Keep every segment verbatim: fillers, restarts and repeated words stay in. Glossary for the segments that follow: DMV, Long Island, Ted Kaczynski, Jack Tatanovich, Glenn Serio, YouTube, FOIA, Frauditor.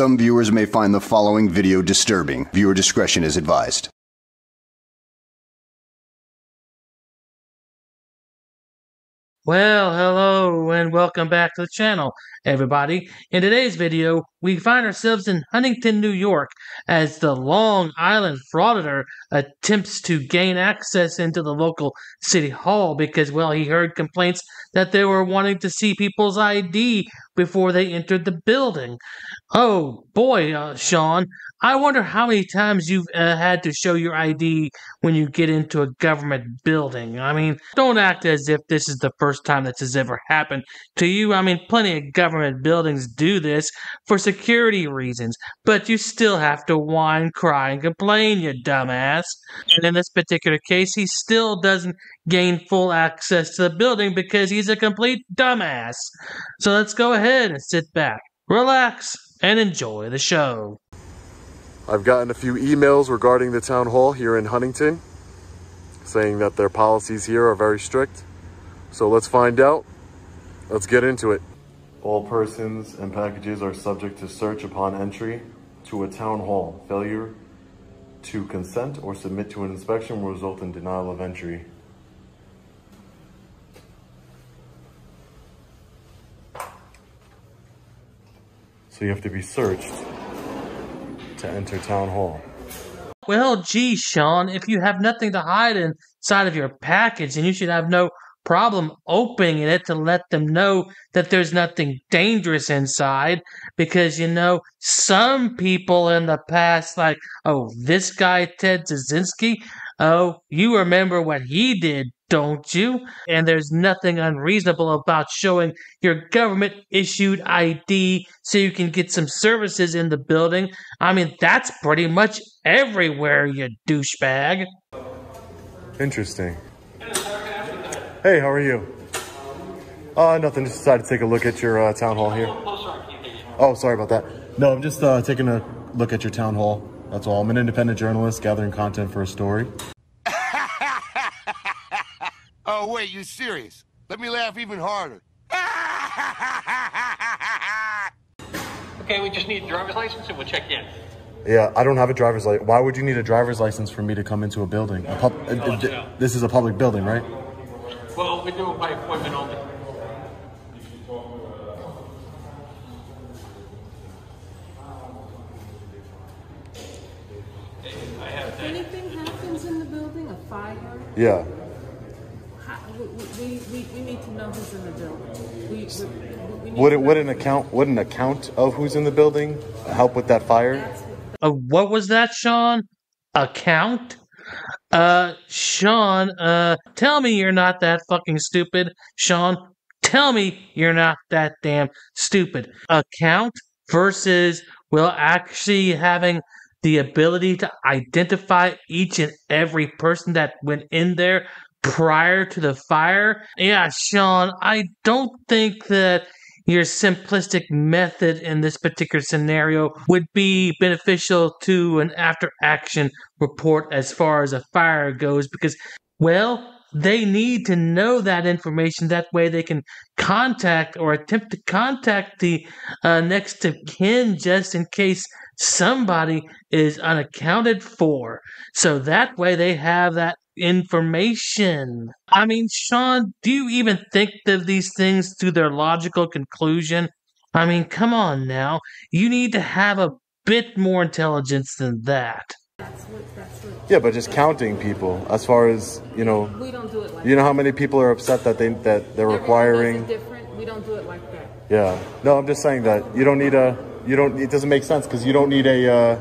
some viewers may find the following video disturbing. Viewer discretion is advised. Well, hello and welcome back to the channel, everybody. In today's video, we find ourselves in Huntington, New York, as the Long Island frauditor attempts to gain access into the local city hall because, well, he heard complaints that they were wanting to see people's I D before they entered the building. Oh, boy, uh, Sean, I wonder how many times you've uh, had to show your I D when you get into a government building. I mean, don't act as if this is the first time this has ever happened to you. I mean, plenty of government buildings do this for security reasons, but you still have to whine, cry, and complain, you dumbass. And in this particular case, he still doesn't gain full access to the building because he's a complete dumbass. So let's go ahead and sit back, relax, and enjoy the show. I've gotten a few emails regarding the town hall here in Huntington, saying that their policies here are very strict. So let's find out. Let's get into it. All persons and packages are subject to search upon entry to a town hall. Failure to consent or submit to an inspection will result in denial of entry. So you have to be searched to enter town hall. Well, gee, Sean, if you have nothing to hide inside of your package, then you should have no problem opening it to let them know that there's nothing dangerous inside, because, you know, some people in the past, like, oh, this guy, Ted Kaczynski, oh, you remember what he did, don't you? And there's nothing unreasonable about showing your government-issued I D so you can get some services in the building. I mean, that's pretty much everywhere, you douchebag. Interesting. Hey, how are you? Uh, nothing, just decided to take a look at your uh, town hall here. Oh, sorry about that. No, I'm just uh, taking a look at your town hall. That's all. I'm an independent journalist gathering content for a story. Oh, wait, you serious? Let me laugh even harder. Okay, we just need a driver's license and we'll check in. Yeah, I don't have a driver's license. Why would you need a driver's license for me to come into a building? A pub no, uh, no. This is a public building, right? Well, we do it by appointment only. I have that. If anything happens in the building, a fire? Yeah. We, we, we, we need to know who's in the building. We, we, we would, it, would, an account, would an account of who's in the building help with that fire? What, uh, what was that, Sean? Account? Uh, Sean, uh, tell me you're not that fucking stupid. Sean, tell me you're not that damn stupid. Account versus, well, actually having the ability to identify each and every person that went in there prior to the fire? Yeah, Sean, I don't think that your simplistic method in this particular scenario would be beneficial to an after-action report as far as a fire goes because, well, they need to know that information. That way they can contact or attempt to contact the uh, next of kin just in case somebody is unaccounted for. So that way they have that information. I mean, Sean, do you even think of these things to their logical conclusion? I mean, come on now. You need to have a bit more intelligence than that. That's what, that's what, yeah, but just counting people as far as, you know, we don't do it like you know how many people are upset that they that they're requiring different. We don't do it like that. Yeah. No, I'm just saying that you don't need a you don't it doesn't make sense because you don't need a uh,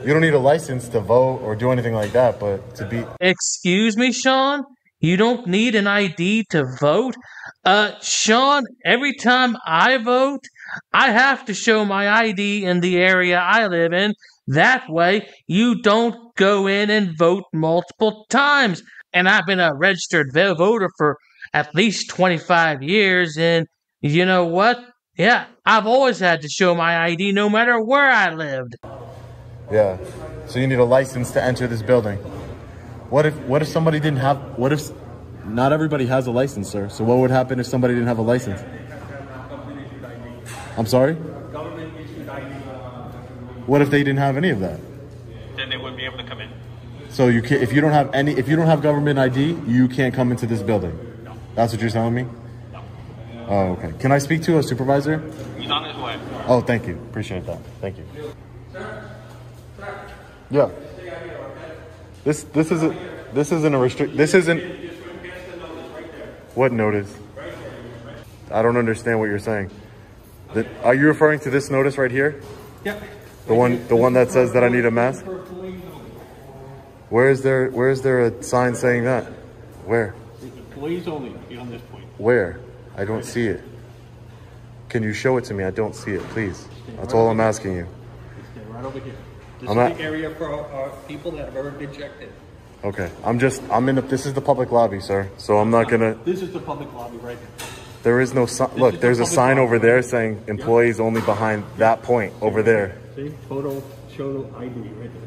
you don't need a license to vote or do anything like that, but to be... Excuse me, Sean? You don't need an I D to vote? Uh, Sean, every time I vote, I have to show my I D in the area I live in. That way, you don't go in and vote multiple times. And I've been a registered voter for at least twenty-five years, and you know what? Yeah, I've always had to show my I D no matter where I lived. Yeah, so you need a license to enter this building. What if what if somebody didn't have? What if not everybody has a license, sir? So what would happen if somebody didn't have a license? I'm sorry? Government issued I D. What if they didn't have any of that? Then they wouldn't be able to come in. So you can't, if you don't have any, if you don't have government I D, you can't come into this building. No. That's what you're telling me? No. Oh, okay. Can I speak to a supervisor? He's on his way. Oh, thank you. Appreciate that. Thank you. Yeah. This this isn't this isn't a restrict. This isn't. What notice? I don't understand what you're saying. The, are you referring to this notice right here? Yep. The one the one that says that I need a mask. Where is there where is there a sign saying that? Where? It's employees only beyond this point. Where? I don't see it. Can you show it to me? I don't see it, please. That's all I'm asking you. Stay right over here. This I'm is the area for uh, people that have already been checked in. Okay, I'm just, I'm in the, this is the public lobby, sir. So I'm not gonna. This is the public lobby right here. There is no sign, look, there's a sign over there saying employees only behind that point over there. See, photo, show I D right there.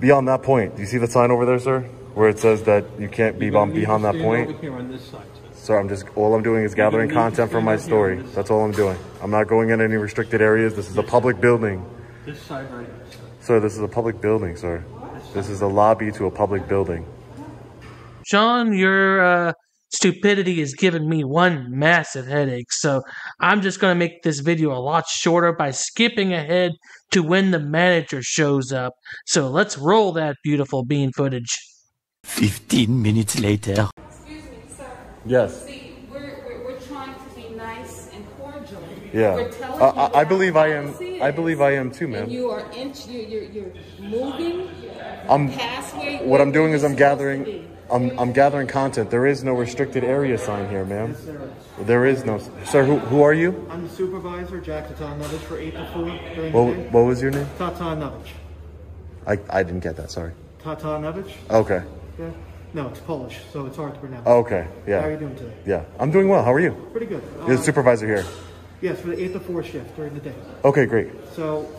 Beyond that point, do you see the sign over there, sir? Where it says that you can't be beyond that point? Over here on this side, sir. Sir, I'm just, all I'm doing is gathering content from my story. That's all I'm doing. I'm not going in any restricted areas. This is a public building. This side right here, sir. Sir, this is a public building, sir. This is a lobby to a public building. John, your uh, stupidity has given me one massive headache, so I'm just going to make this video a lot shorter by skipping ahead to when the manager shows up. So let's roll that beautiful bean footage. Fifteen minutes later. Excuse me, sir. Yes. See, we're, we're, we're trying to be nice and cordial. Yeah. We're telling uh, you I, I believe I am. Is. I believe I am too, ma'am. You are inch. You're, you're, you're moving. I'm, what I'm doing is I'm gathering, I'm, I'm gathering content. There is no restricted area sign here, ma'am. There is no, sir, who, who are you? I'm the supervisor, Jack Tatanovich, for April fourth. What, what was your name? Tatanovich. I, I didn't get that, sorry. Tatanovich? Okay. Yeah. No, it's Polish, so it's hard to pronounce. Okay, yeah. How are you doing today? Yeah, I'm doing well. How are you? Pretty good. You're uh, the supervisor here? Yes, for the eight to four shift during the day. Okay, great. So.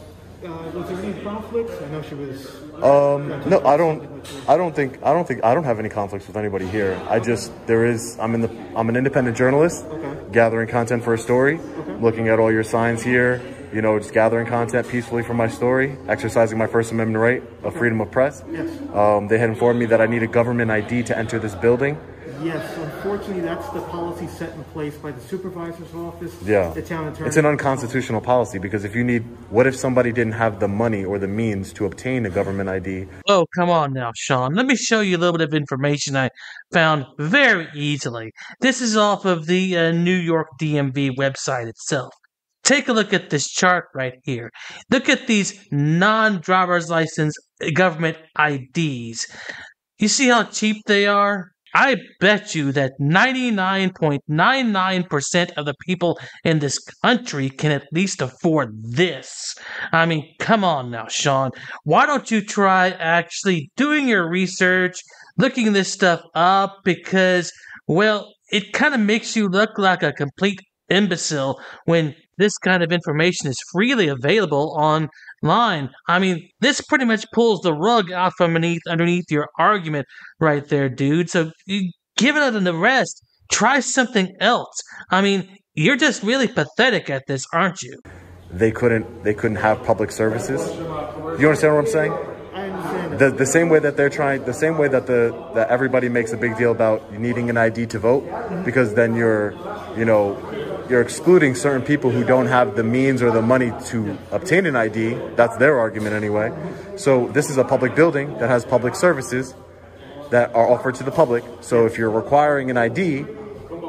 Uh, was there any conflicts? I know she was. Um, no, I don't. I don't think. I don't think. I don't have any conflicts with anybody here. I just there is. I'm in the. I'm an independent journalist, okay. Gathering content for a story, okay. Looking at all your signs here. You know, just gathering content peacefully for my story, exercising my First Amendment right of okay. freedom of press. Yes. Um, they had informed me that I need a government I D to enter this building. Yes, unfortunately, that's the policy set in place by the supervisor's office, yeah. The town attorney. It's an unconstitutional policy because if you need, what if somebody didn't have the money or the means to obtain a government I D? Oh, come on now, Sean. Let me show you a little bit of information I found very easily. This is off of the uh, New York D M V website itself. Take a look at this chart right here. Look at these non-driver's license government I Ds. You see how cheap they are? I bet you that ninety-nine point nine nine percent of the people in this country can at least afford this. I mean, come on now, Sean. Why don't you try actually doing your research, looking this stuff up, because, well, it kind of makes you look like a complete imbecile when this kind of information is freely available on line. I mean, this pretty much pulls the rug out from beneath underneath your argument right there, dude. So you give it an arrest. Try something else. I mean, you're just really pathetic at this, aren't you? They couldn't they couldn't have public services. You understand what I'm saying? I understand. The the same way that they're trying the same way that the that everybody makes a big deal about needing an I D to vote, mm-hmm. because then you're, you know, you're excluding certain people who don't have the means or the money to obtain an I D. That's their argument anyway. So this is a public building that has public services that are offered to the public. So if you're requiring an I D,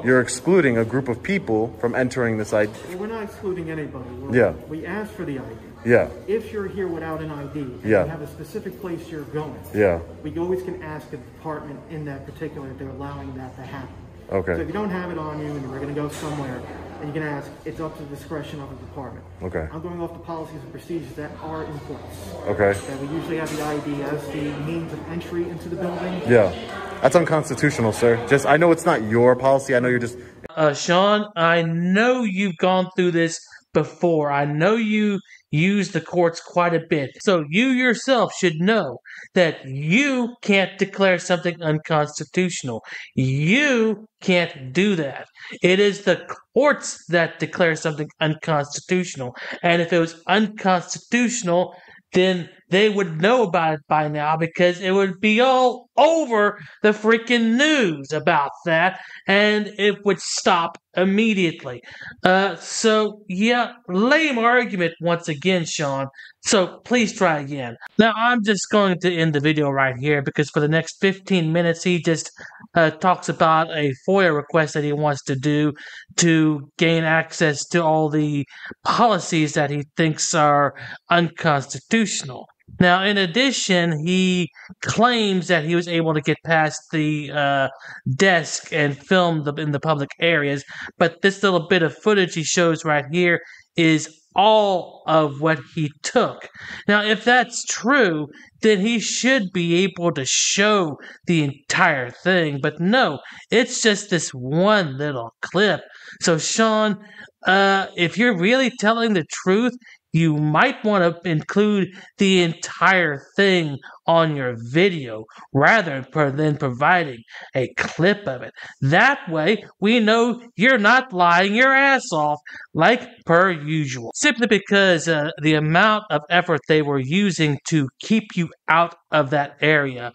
you're excluding a group of people from entering this I D. We're not excluding anybody. We're, yeah. We asked for the I D. Yeah. If you're here without an I D, and yeah. you have a specific place you're going. Yeah. We always can ask the department in that particular if they're allowing that to happen. Okay. So if you don't have it on you and we're going to go somewhere, and you can ask, it's up to the discretion of the department. Okay. I'm going off the policies and procedures that are in place. Okay. That we usually have the I D as the means of entry into the building. Yeah. That's unconstitutional, sir. Just, I know it's not your policy. I know you're just... Uh, Sean, I know you've gone through this before. I know you use the courts quite a bit. So you yourself should know that you can't declare something unconstitutional. You can't do that. It is the courts that declare something unconstitutional. And if it was unconstitutional, then they would know about it by now, because it would be all over the freaking news about that, and it would stop immediately. Uh, so, yeah, lame argument once again, Sean. So, please try again. Now, I'm just going to end the video right here, because for the next fifteen minutes, he just uh, talks about a FOIA request that he wants to do to gain access to all the policies that he thinks are unconstitutional. Now, in addition, he claims that he was able to get past the uh, desk and film the, in the public areas, but this little bit of footage he shows right here is all of what he took. Now, if that's true, then he should be able to show the entire thing, but no, it's just this one little clip. So, Sean, uh, if you're really telling the truth, you might want to include the entire thing on your video rather than providing a clip of it. That way, we know you're not lying your ass off like per usual. Simply because uh, the amount of effort they were using to keep you out of that area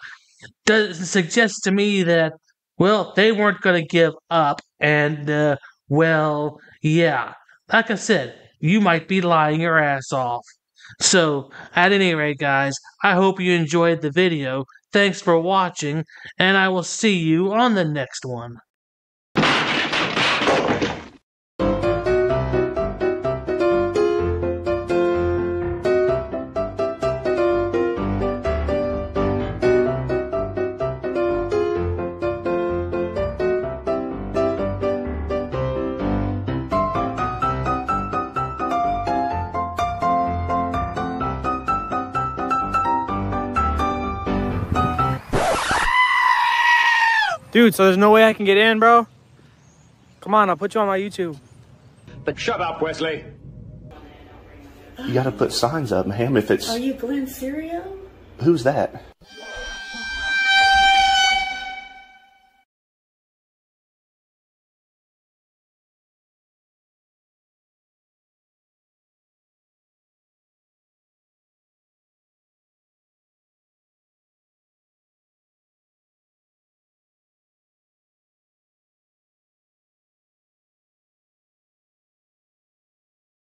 does suggest to me that, well, they weren't going to give up. And, uh, well, yeah, like I said, you might be lying your ass off. So, at any rate, guys, I hope you enjoyed the video. Thanks for watching, and I will see you on the next one. Dude, so there's no way I can get in, bro? Come on, I'll put you on my YouTube. But shut up, Wesley. You gotta put signs up, ma'am, if it's... Are you Glenn Serio? Who's that?